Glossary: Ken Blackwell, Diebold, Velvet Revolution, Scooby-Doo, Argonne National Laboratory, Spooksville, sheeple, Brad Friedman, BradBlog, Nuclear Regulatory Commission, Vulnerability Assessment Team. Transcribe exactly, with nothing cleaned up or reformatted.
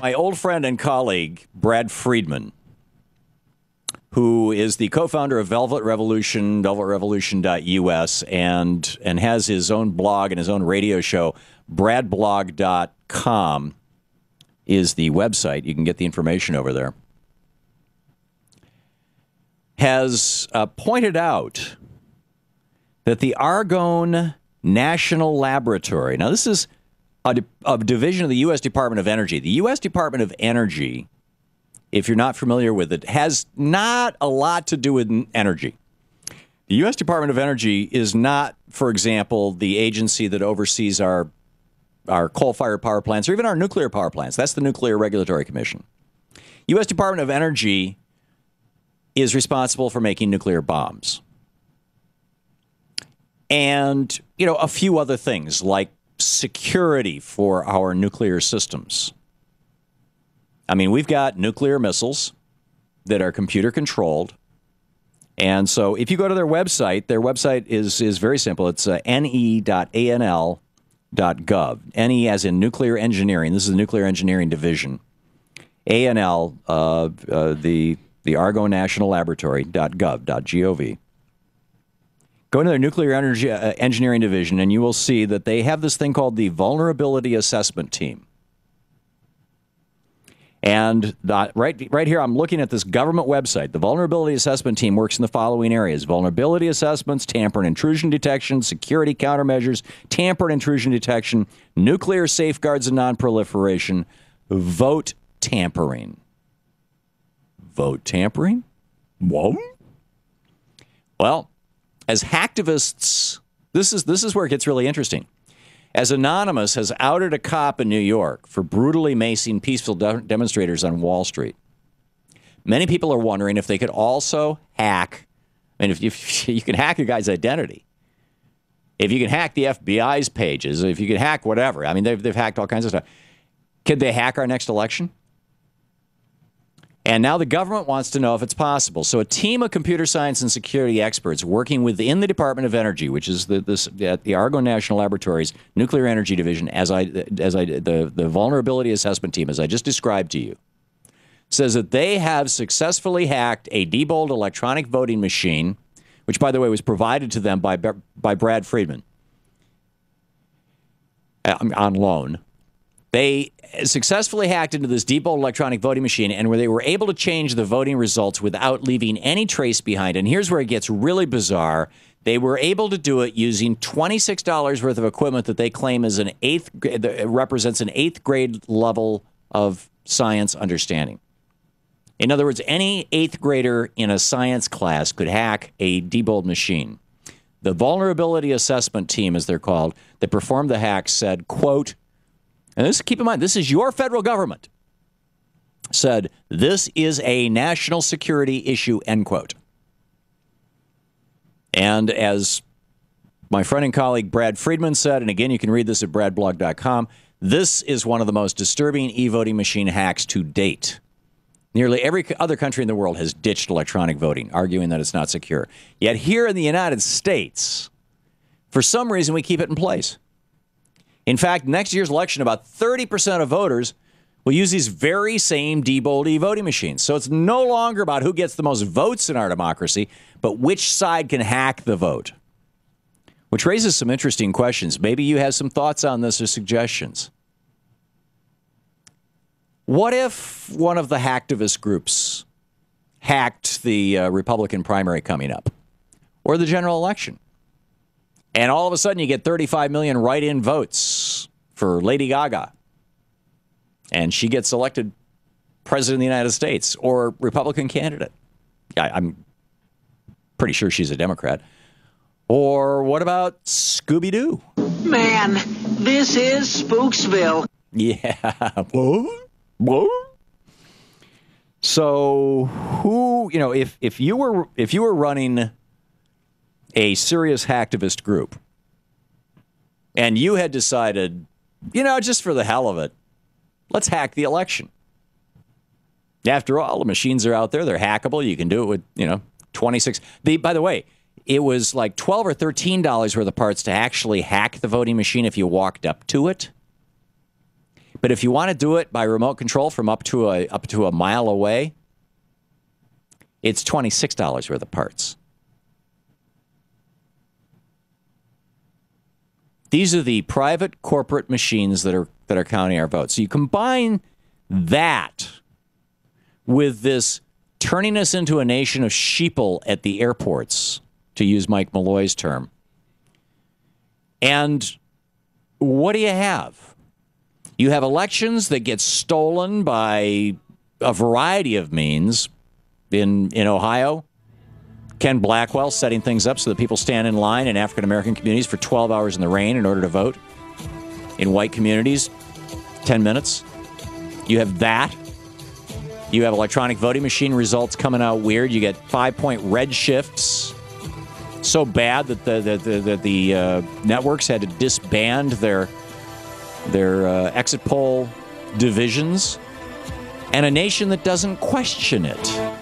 my old friend and colleague, Brad Friedman, who is the co-founder of Velvet Revolution, velvet revolution dot U S, and and has his own blog and his own radio show. brad blog dot com is the website. You can get the information over there. Has uh, pointed out that the Argonne National Laboratory, now this is a, di a division of the U S Department of Energy. The U S Department of Energy, if you're not familiar with it, has not a lot to do with energy. The U S Department of Energy is not, for example, the agency that oversees our, our coal-fired power plants or even our nuclear power plants. That's the Nuclear Regulatory Commission. U S Department of Energy is responsible for making nuclear bombs. And, you know, a few other things like security for our nuclear systems. I mean, we've got nuclear missiles that are computer controlled. And so if you go to their website, their website is, is very simple. It's uh, N E dot A N L dot gov. N E as in nuclear engineering. This is the nuclear engineering division. A N L, uh, uh, the, the Argonne National Laboratory dot gov. Go into their nuclear energy, uh, engineering division, and you will see that they have this thing called the Vulnerability Assessment Team. And the, right, right here, I'm looking at this government website. The Vulnerability Assessment Team works in the following areas: vulnerability assessments, tamper and intrusion detection, security countermeasures, tamper and intrusion detection, nuclear safeguards and nonproliferation, vote tampering. Vote tampering? Whoa. Well, as hacktivists, this is, this is where it gets really interesting. As Anonymous has outed a cop in New York for brutally macing peaceful de demonstrators on Wall Street, many people are wondering if they could also hack, I mean, if you, if you can hack your guy's identity, if you can hack the F B I's pages, if you can hack whatever, I mean, they've, they've hacked all kinds of stuff. Could they hack our next election? And now the government wants to know if it's possible. So a team of computer science and security experts working within the Department of Energy, which is the, this, at the Argonne National Laboratory's Nuclear Energy Division, as I, as I, the, the Vulnerability Assessment Team, as I just described to you, says that they have successfully hacked a Diebold electronic voting machine, which, by the way, was provided to them by, by Brad Friedman on loan. They successfully hacked into this Diebold electronic voting machine, and where they were able to change the voting results without leaving any trace behind. And here's where it gets really bizarre. They were able to do it using twenty-six dollars worth of equipment that they claim is an eighth, represents an eighth grade level of science understanding. In other words, any eighth grader in a science class could hack a Diebold machine. The Vulnerability Assessment Team, as they're called, that performed the hack said, quote, and this, keep in mind, this is your federal government, said, this is a national security issue, end quote. And as my friend and colleague Brad Friedman said, and again, you can read this at brad blog dot com, this is one of the most disturbing e-voting machine hacks to date. Nearly every other country in the world has ditched electronic voting, arguing that it's not secure. Yet here in the United States, for some reason, we keep it in place. In fact, next year's election, about thirty percent of voters will use these very same Diebold e-voting machines. So it's no longer about who gets the most votes in our democracy, but which side can hack the vote, which raises some interesting questions. Maybe you have some thoughts on this or suggestions. What if one of the hacktivist groups hacked the uh, Republican primary coming up or the general election? And all of a sudden, you get thirty-five million write-in votes for Lady Gaga. And she gets elected president of the United States or Republican candidate. I, I'm pretty sure she's a Democrat. Or what about Scooby-Doo? Man, this is Spooksville. Yeah. Whoa. Whoa. So who, you know, if, if you were if you were running a serious hacktivist group, and you had decided, you know, just for the hell of it, let's hack the election. After all, the machines are out there, they're hackable, you can do it with, you know, twenty-six. The, by the way, it was like twelve or thirteen dollars worth of parts to actually hack the voting machine if you walked up to it. But if you want to do it by remote control from up to a, up to a mile away, it's twenty-six dollars worth of parts. These are the private corporate machines that are, that are counting our votes. So you combine that with this turning us into a nation of sheeple at the airports, to use Mike Malloy's term. And what do you have? You have elections that get stolen by a variety of means. In, in Ohio, Ken Blackwell setting things up so that people stand in line in African-American communities for twelve hours in the rain in order to vote. In white communities, ten minutes. You have that. You have electronic voting machine results coming out weird. You get five-point red shifts. So bad that the, the, the, the, the uh, networks had to disband their, their uh, exit poll divisions. And a nation that doesn't question it.